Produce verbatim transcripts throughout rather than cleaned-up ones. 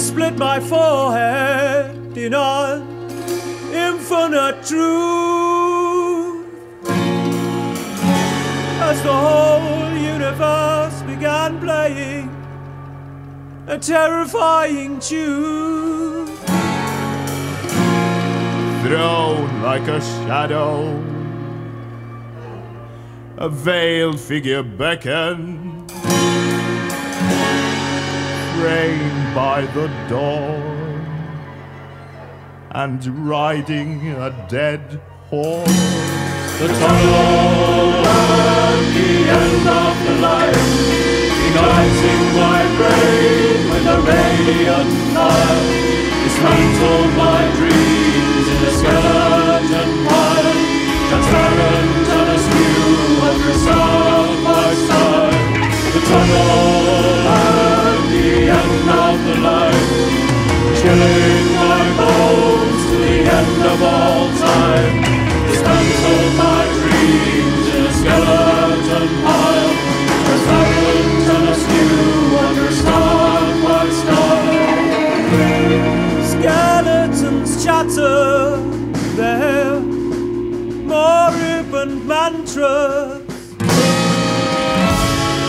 split my forehead in all infinite truth, as the whole universe began playing a terrifying tune, thrown like a shadow, a veiled figure beckoned, framed by the dawn, and riding a dead horse. The tunnel at the end of the line, igniting my brain with a radiant light, dismantled my dreams in a skeleton pile, transparent and askew under sound my side. The tunnel at the end of the line, chilling my bones to the end of all time, dismantled my dreams in a skeleton pile, transparent and askew under sound my side. Skeletons chatter there, more ribbon mantras,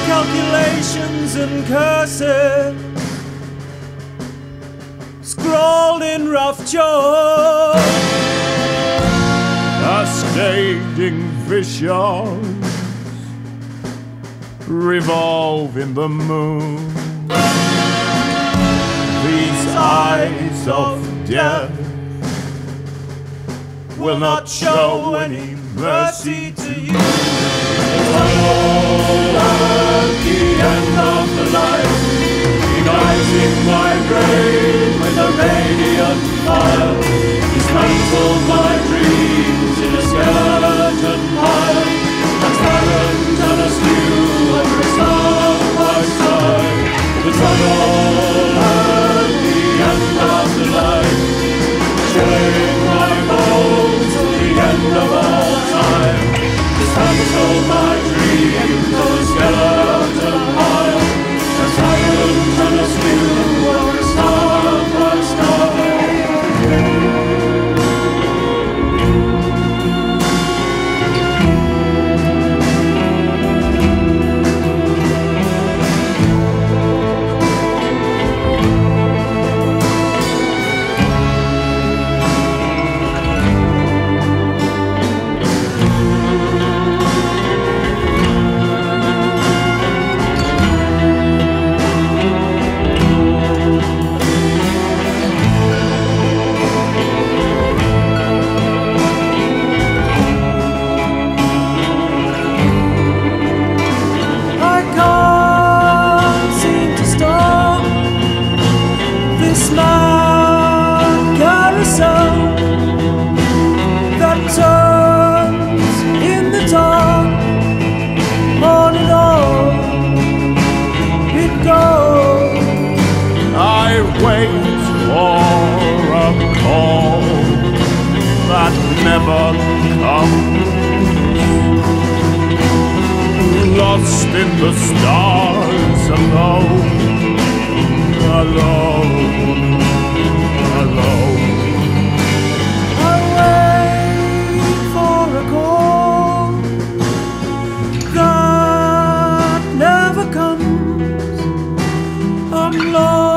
calculations and curses scrawled in rough chalk. Cascading visions revolve in the moon, these eyes of death will not show any mercy to you. The tunnel at the end of the line, igniting my brain with a radiant fire, dismantle my dreams in a skeleton pile, transparent and askew under sound my side. The tunnel at the end of the line, chilling my bones to the end of all time, dismantle my dreams in a skeleton pile, transparent and askew under sound my side. Never come, lost in the stars, alone, alone, alone. I wait for a call that never comes. I'm lost.